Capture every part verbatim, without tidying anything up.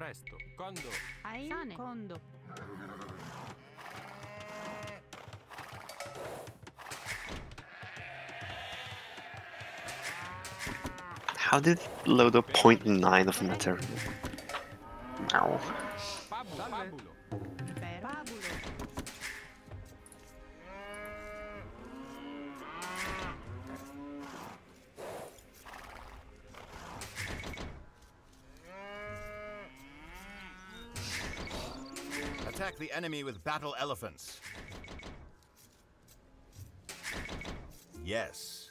presto. Kondo. Ain Kondo. How did it load up zero point nine of matter? Ow. Attack the enemy with battle elephants. Yes.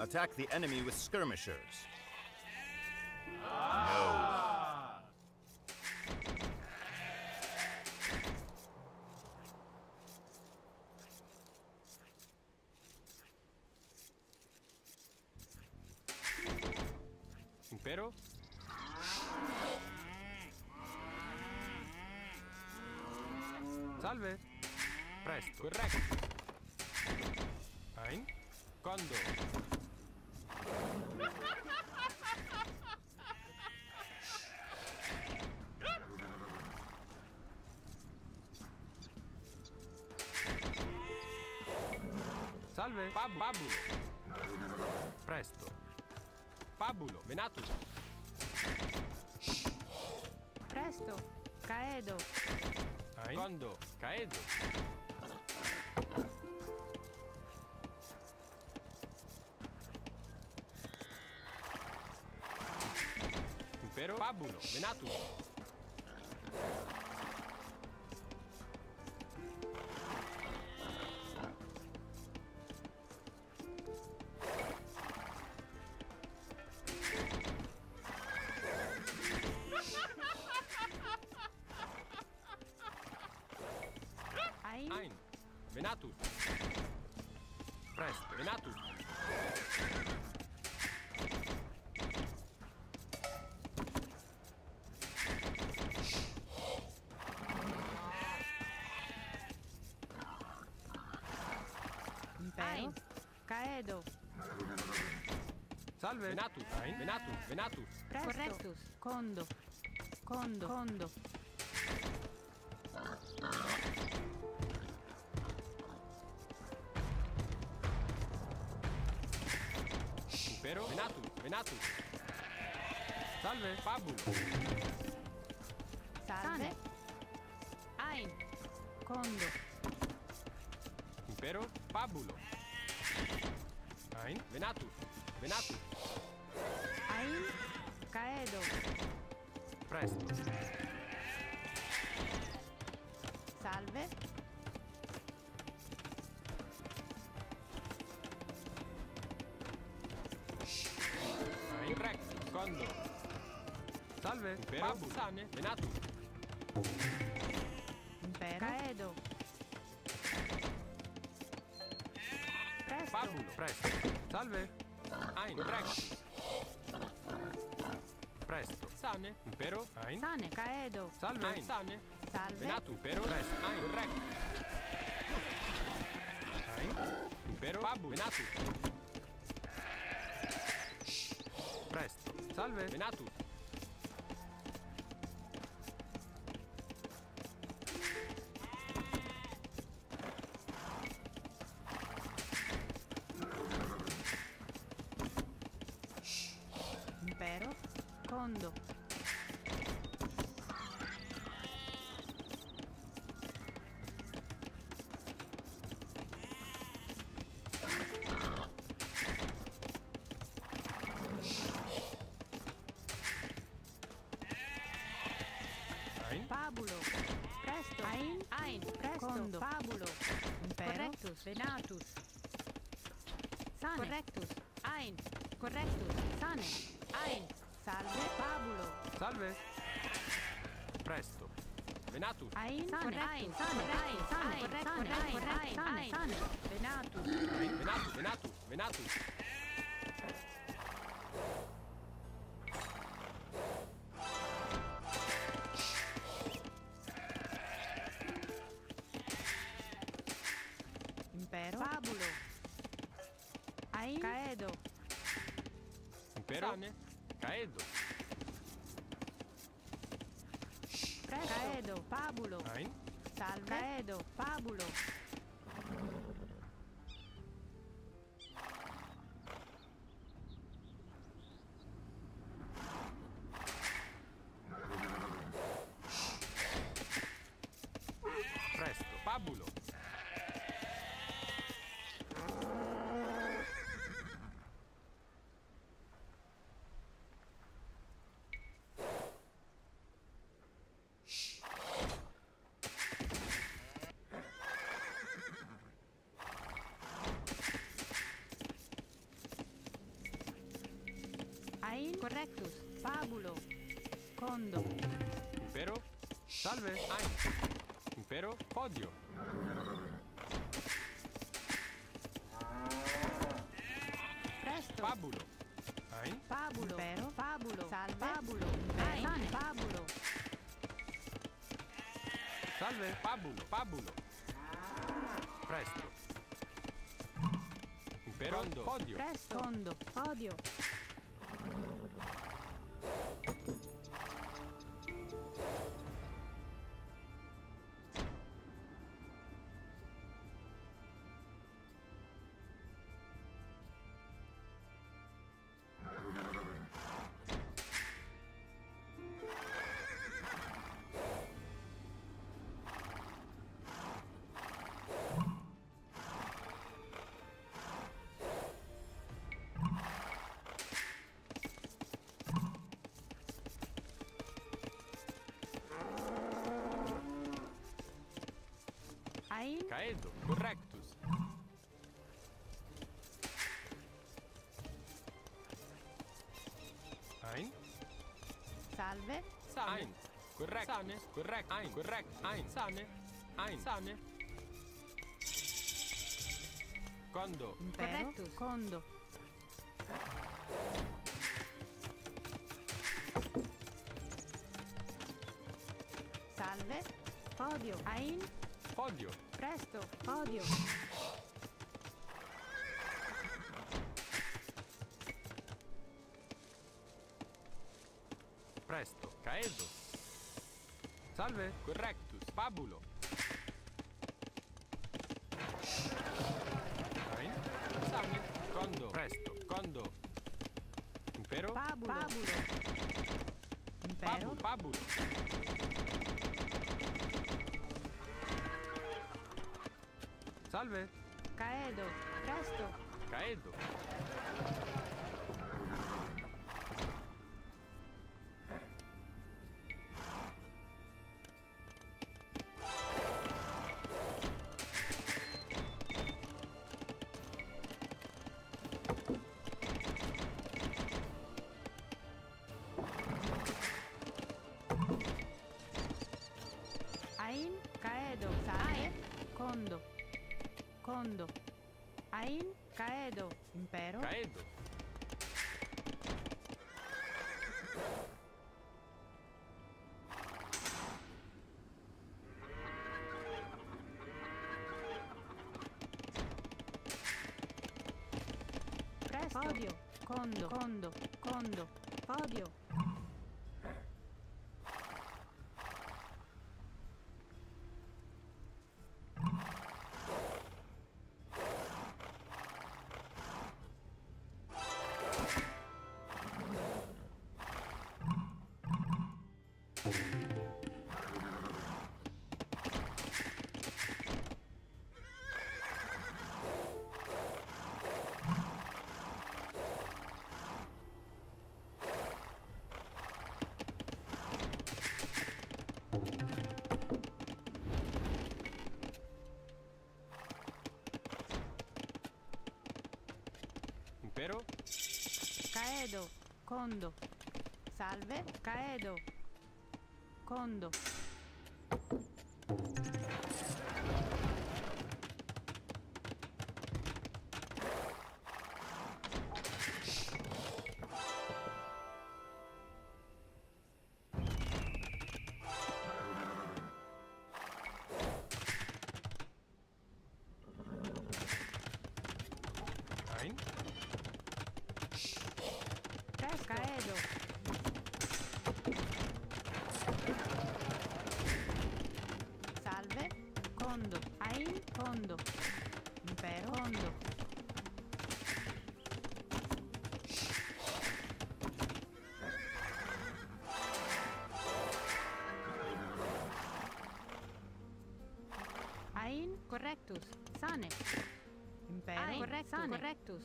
Attack the enemy with skirmishers. Ah. No. Pero? Salve. Presto. Correcto. Ein. Kondo. Salve, Pabulo. Presto. Pabulo, Venatus. Presto, Caedo. Kondo, Caedo. Pero Pabulo, Venatus. Venatus. Presto, Venatus. Impero. Caedo. Salve, Venatus. Venatus, Venatus. Correctus. Kondo. Kondo. Kondo. Pero Venatus, Venatus. Salve, Pabu. Salve. Ain. Kondo. Pero Pabulo. Ain. Venatus, Venatus. Ain. Caedo. Presto. Salve. Salve, Pabu, Sane, Venatus. Caedo. Presto. Pabulo, presto. Salve. Ein, Rex. Presto. Sane, Impero. Ein. Sane, Caedo. Salve, Ein. Sane. Salve. Venatus, Impero. Presto. Ein, Rex. Ein. Impero. Pabu, Venatus. Presto. Salve, Venatus. Kondo. Ein. Pabulo. Presto. Ein. Ein. Presto. Kondo. Pabulo. Impero. Correctus. Venatus. Sane. Correctus. Ein. Correctus. Sane. Ein. Salve, Pabulo. Salve. Presto. Venatus. Ain, sane, ain, sane, ain, sane, correctus, ain, ain, sane, sane. Venatus. Venatus, Venatus, Venatus. Impero. Pabulo. Ain. Caedo. Impero. Sane. Caedo. Caedo, Pabulo. Nein. Salve. Caedo, Pabulo. Presto, Pabulo. Correctus, Pabulo, Condo. Impero, salve, Ein. Impero, podio. Presto, Pabulo, Ein. Pabulo, Impero, Pabulo, salve, Pabulo, Ein. Ein. Pabulo. Salve, Pabulo, Pabulo. Presto. Impero, Condo. Podio. Presto, Condo, podio. Caedo, correctus. Ein. Salve. Sane. Ein. Correct. Sane. Correct. Ein. Correct. Ein. Sane. Ein. Sane. Condo. Correctus. Condo. Salve. Podio. Ein. Podio. Presto, podio. Presto, Caedo. Salve, correctus, Pabulo. Ein. Salve, Condo. Presto, Condo. Impero, Pabulo. Pabulo. Impero, Pabulo. Pabulo. Salve! Caedo! Presto! Caedo! Ein, Caedo! Sae! Condo! Condo. Ain, Caedo. Impero. Caedo. Presto. Podio. Condo. Condo. Condo. Podio. Impero? Caedo, Condo. Salve, Caedo. Condo. Caedo. Fondo. Impero. Fondo. Ain correctus. Sane. Impero. Ain correctus. Sane. Correctus.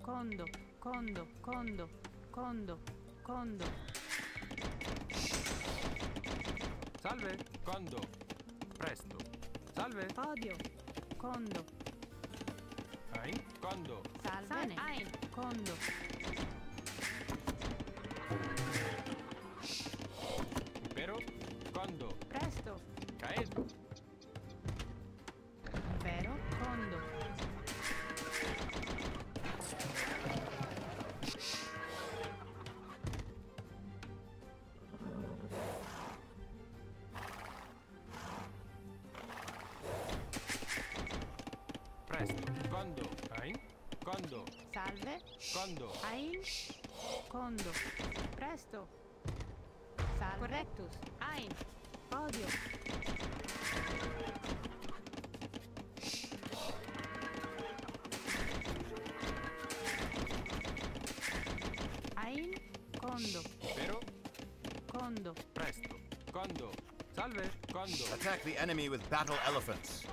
Condo. Condo. Condo. Condo. Condo. Salve. Condo. Presto. Salve. Odio. Condo. Ain. Condo. Salve. Sane. Ain. Condo. Impero. Condo. Presto. Caedo. Impero. Condo. Condo. Salve. Condo. Ain. Condo. Presto. Salve. Correctus. Ain. Odio. Ain. Condo. Pero. Condo. Presto. Condo. Salve. Condo. Attack the enemy with battle elephants.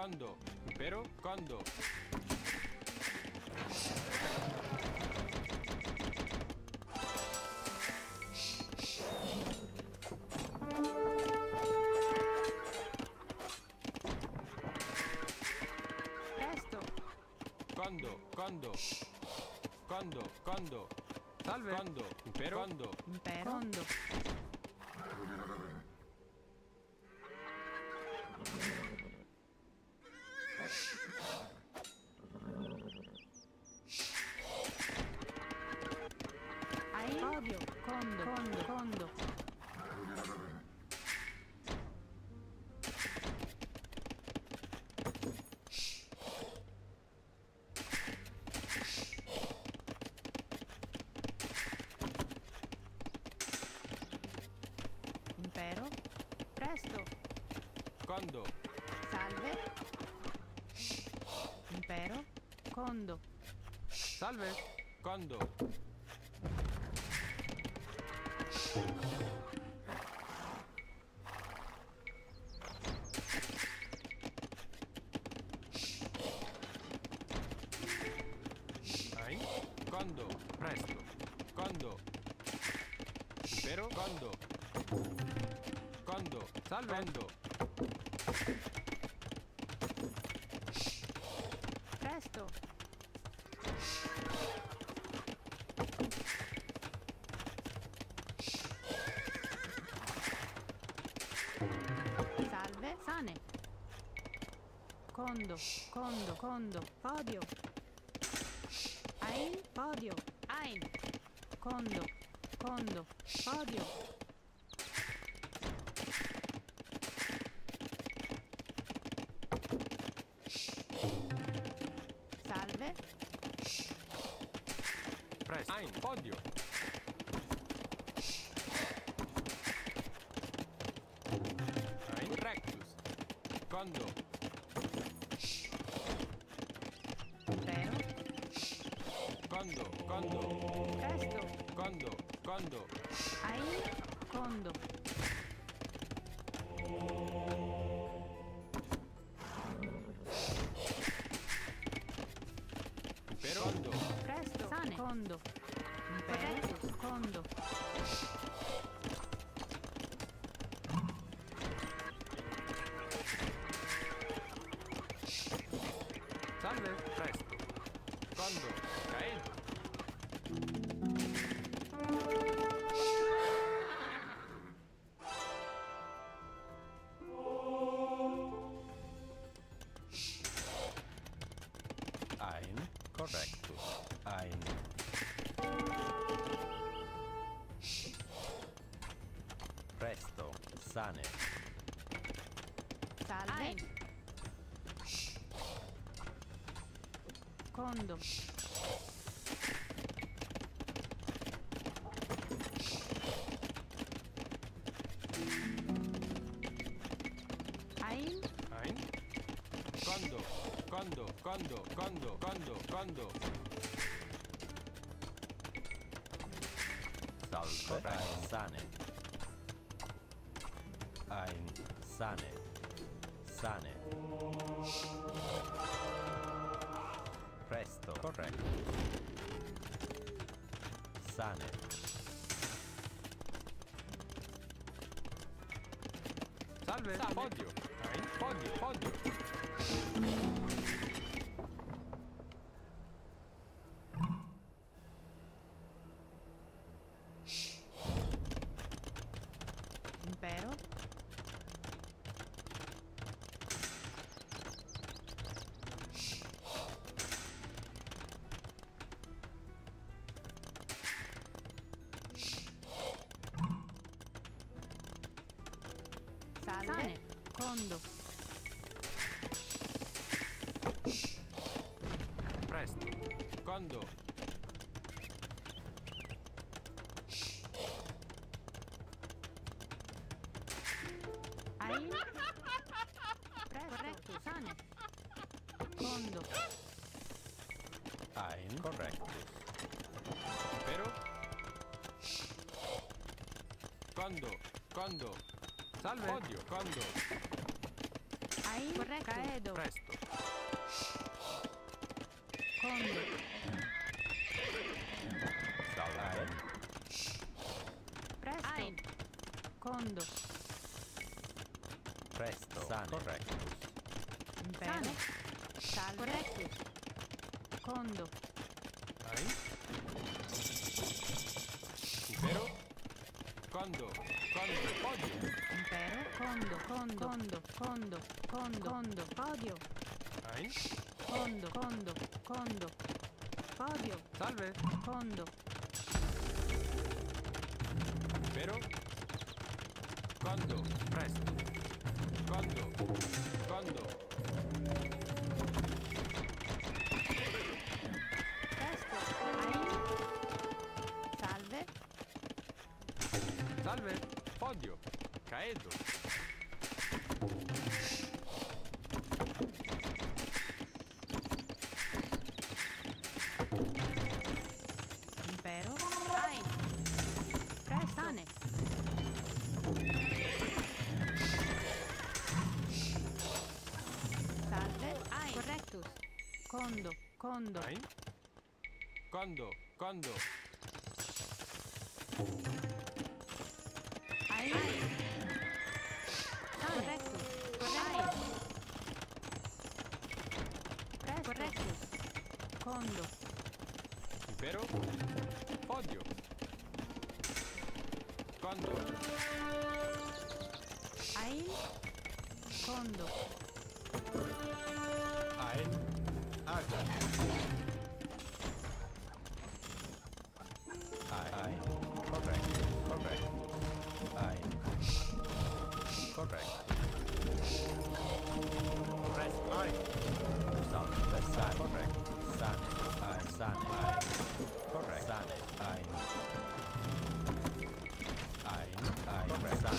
Condo, impero, condo. Presto. Condo, condo. Condo, condo. Salve. Condo, impero, condo. Impero, condo. Condo. Salve. Impero. Condo. Salve. Condo. Ain. Condo. Presto. Condo. Impero. Condo. Condo. Salve. Condo. Presto. Salve, sane. Condo, condo, condo. Odio. Ain, odio. Ain. Condo, condo. Odio. Odio. Rectus. Condo. Impero. Condo. Condo. Presto. Condo. Condo. Ain. Condo. Impero. Condo. Presto. Sane. Condo. Condo. Salve, presto. Condo, caedo. Ein, correcto. Ein. Presto, sane. Salve. Condo. Ein. Ein. Condo, condo, condo, condo, condo, condo. Salve, sane. Ein, sane, sane. Presto, corretto. Sane. Salve, salve. Podio, ein, podio, podio. Impero. Sane, condo. Presto, condo. Ai. Corretto, sane. Condo. Ai, corretto. Pero. Condo, condo. Salve! Odio, condo! Ai, corretto! Caedo. Presto! Condo! Salve! Presto! Ai. Condo! Presto! Sane! Corretto! Bene! Salve! Corretto! Condo! Ai! Vero! Condo! Condo, podio. Impero, condo, condo, condo, condo, condo, condo, podio. Ai. Condo, condo, condo, podio. Salve. Condo. Impero. Condo, presto. Condo, condo. Presto. Ai. Salve. Salve. Podio, caedo. Impero, ai. Pre, sane. Salve, ai. Correctus. Condo, condo. Ai. Condo, condo. Condo. Impero. Podio. Condo. Ai. Condo. Ai. Aga. Ai. Corretto. Corretto. Ai. Corretto. Presto. Ai. Salve. Sai. Corretto. Sane, ai, sane, ai. Corretto. Sane, ai. Ai, ai, corretto.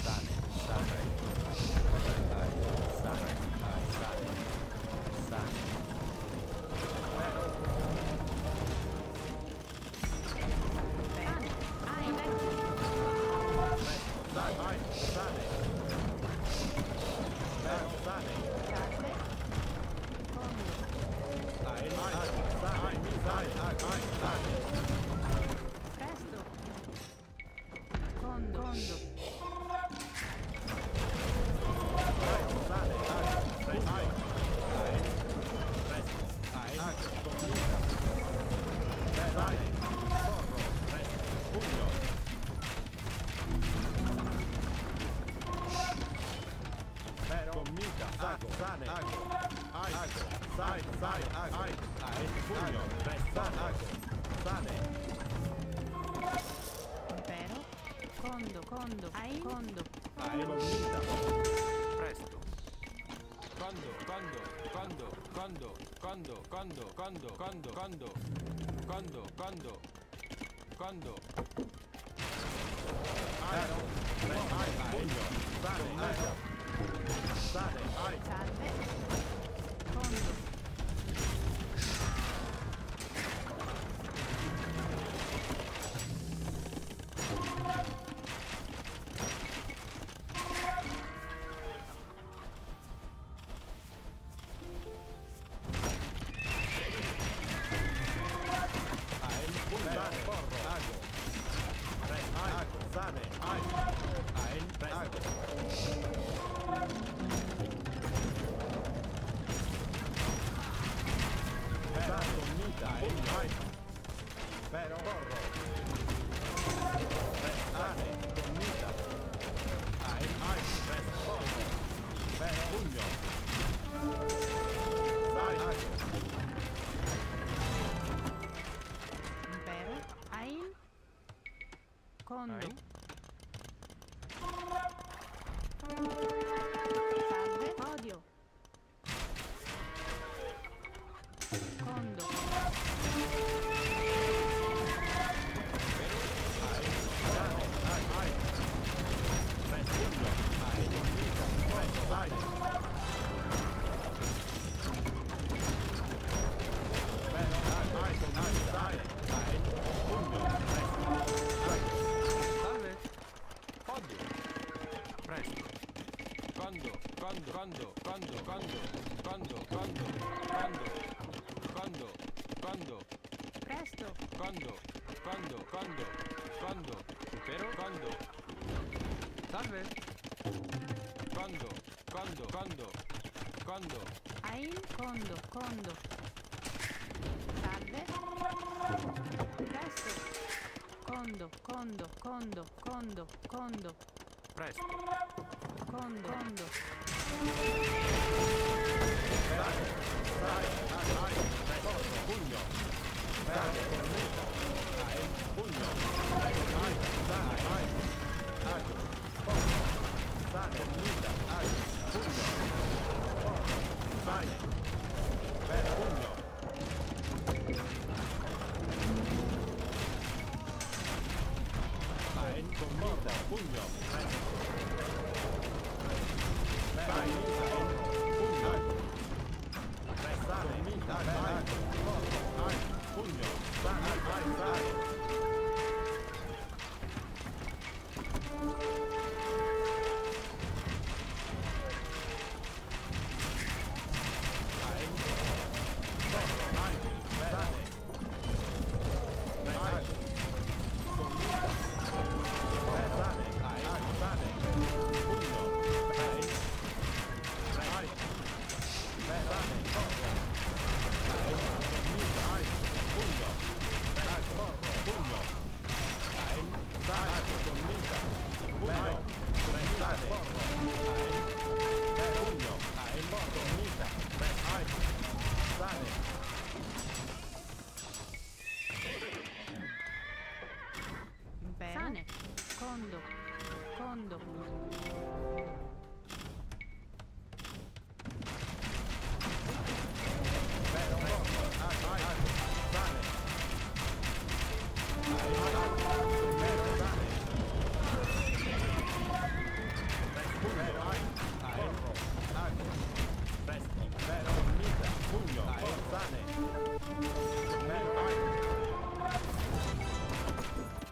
Sane, ai. Sane, sane, corretto. Ai, sane, ai, sane, sane. Bene. Ai, vecchio. Sane, ai, sane. Bene, sane. Ai, ai, ai, ai, ai. Presto. Condo, condo. Ai, ai, ai. Presto. Ai, ai, ai. Presto. Pugno. Però comita, sago, sane, ago. Ai, sai, sai, ai, ai, pugno, resta, ago, sane. Impero, Condo, condo, Ain? condo. Aevo unita. Presto. Condo, condo, condo, condo, condo, condo, condo, condo, condo, condo, condo, condo. Aero, pugno, vale, aero. Vale, aero. Salve. Condo. Condo, condo, condo. Presto. Condo, condo. Vai, vai, vai, vai. Pugno. Vai, cornuto. Vai, pugno. Vai, vai, vai, vai. Vai, pugno. Vai, cornuta. Vai, pugno. Vai, vai, pugno. Con morda, pugno. Vai, pugno. Restare, mita, vai, vai, pugno. Vai, vai, vai.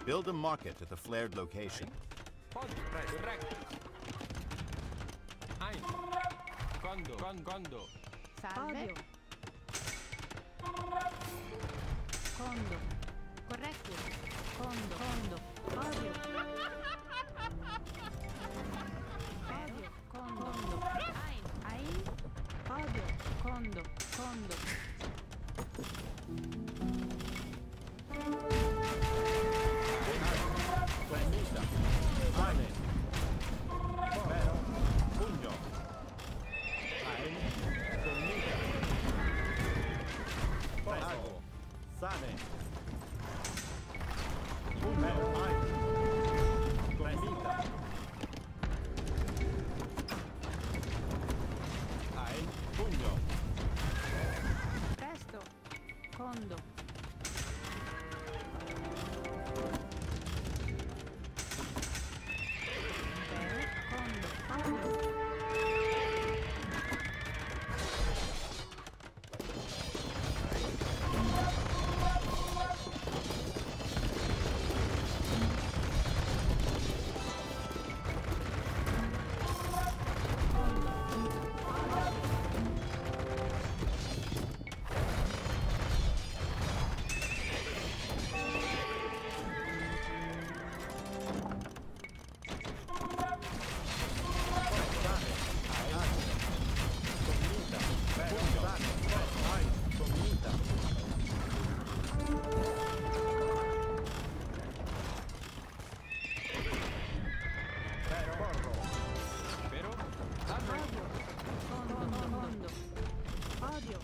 Build a market at the flared location. Sale. Pugno, vai. Espacio.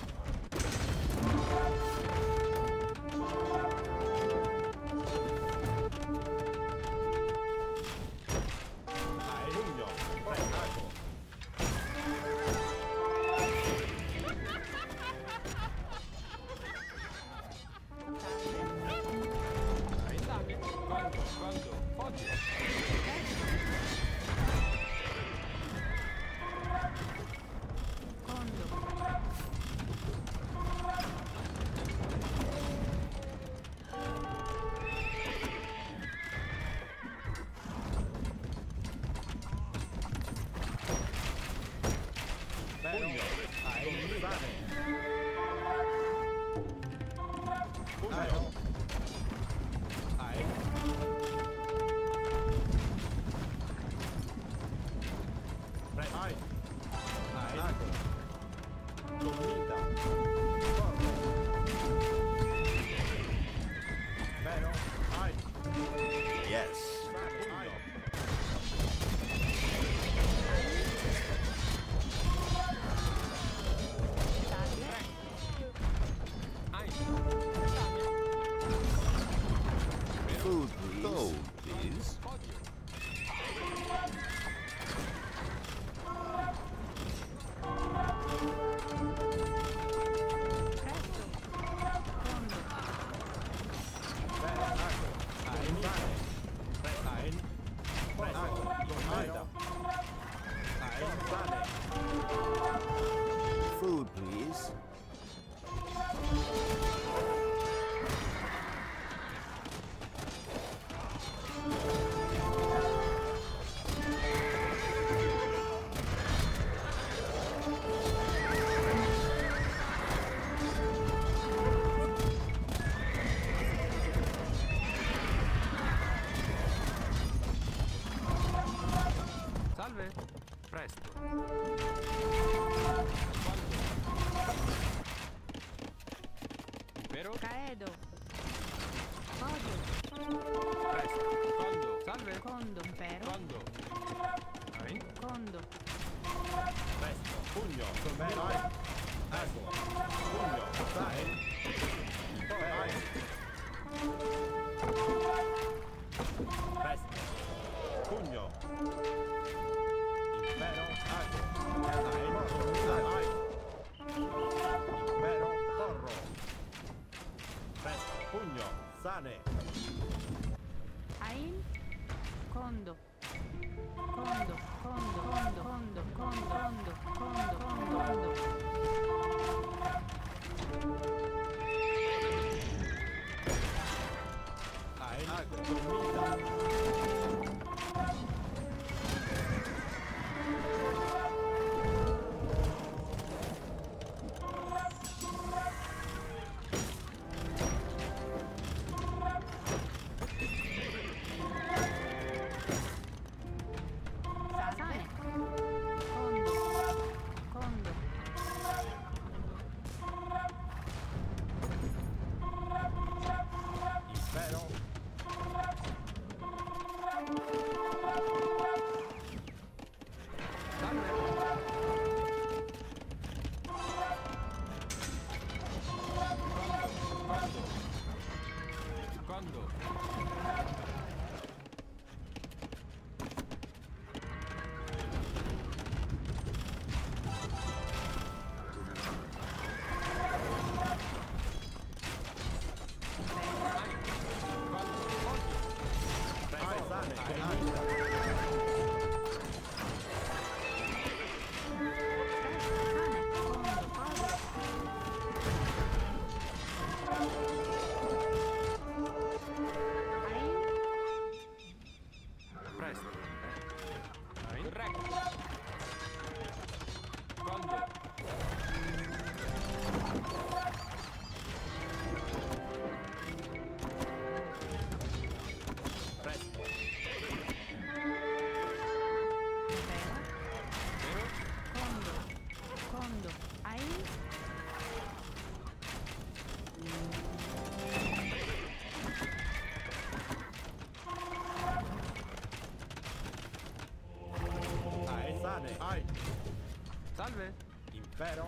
Salve! Impero!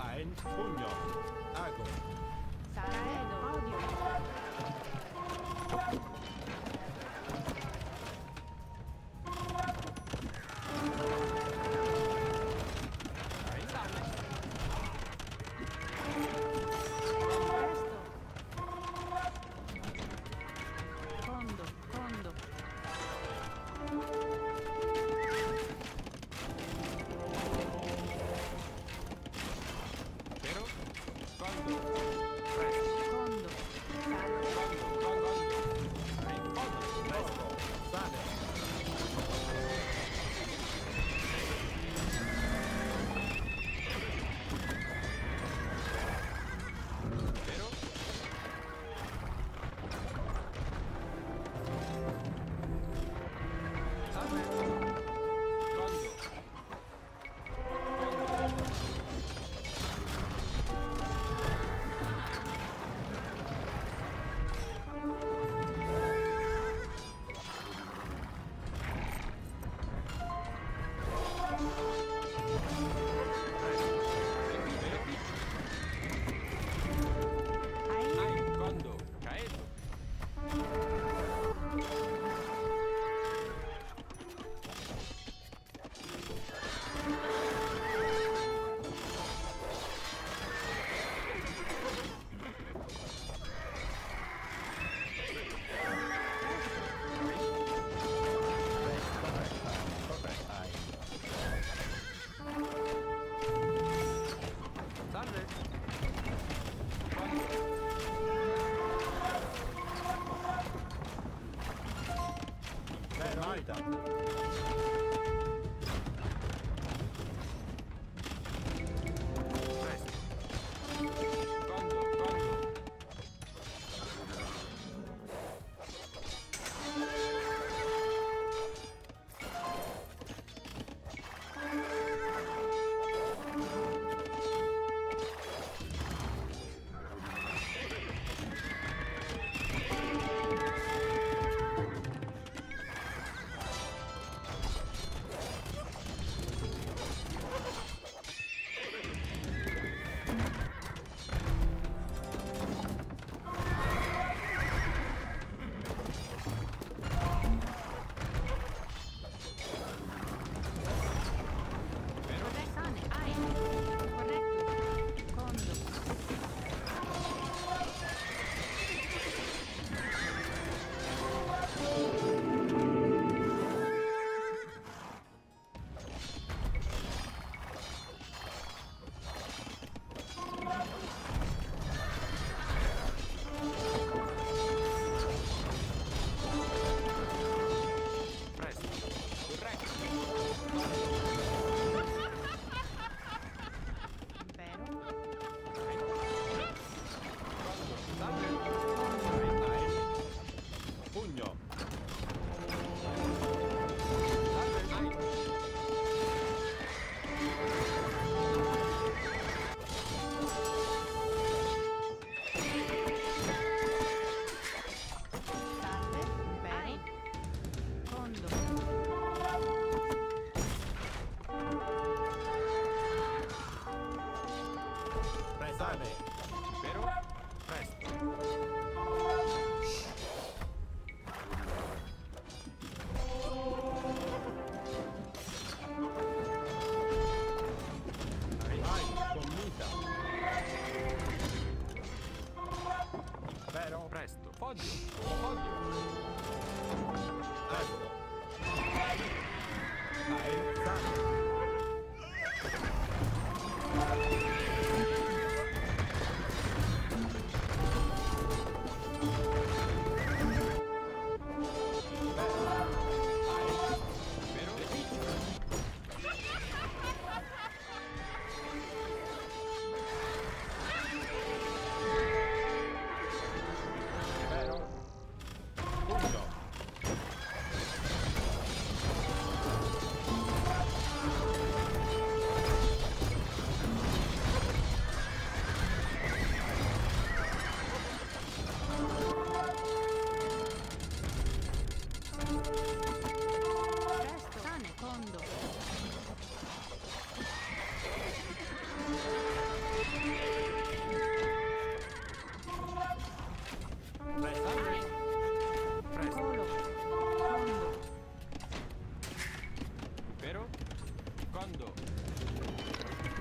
Ein pugno. Ago. Sarà odio. Come on.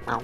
What?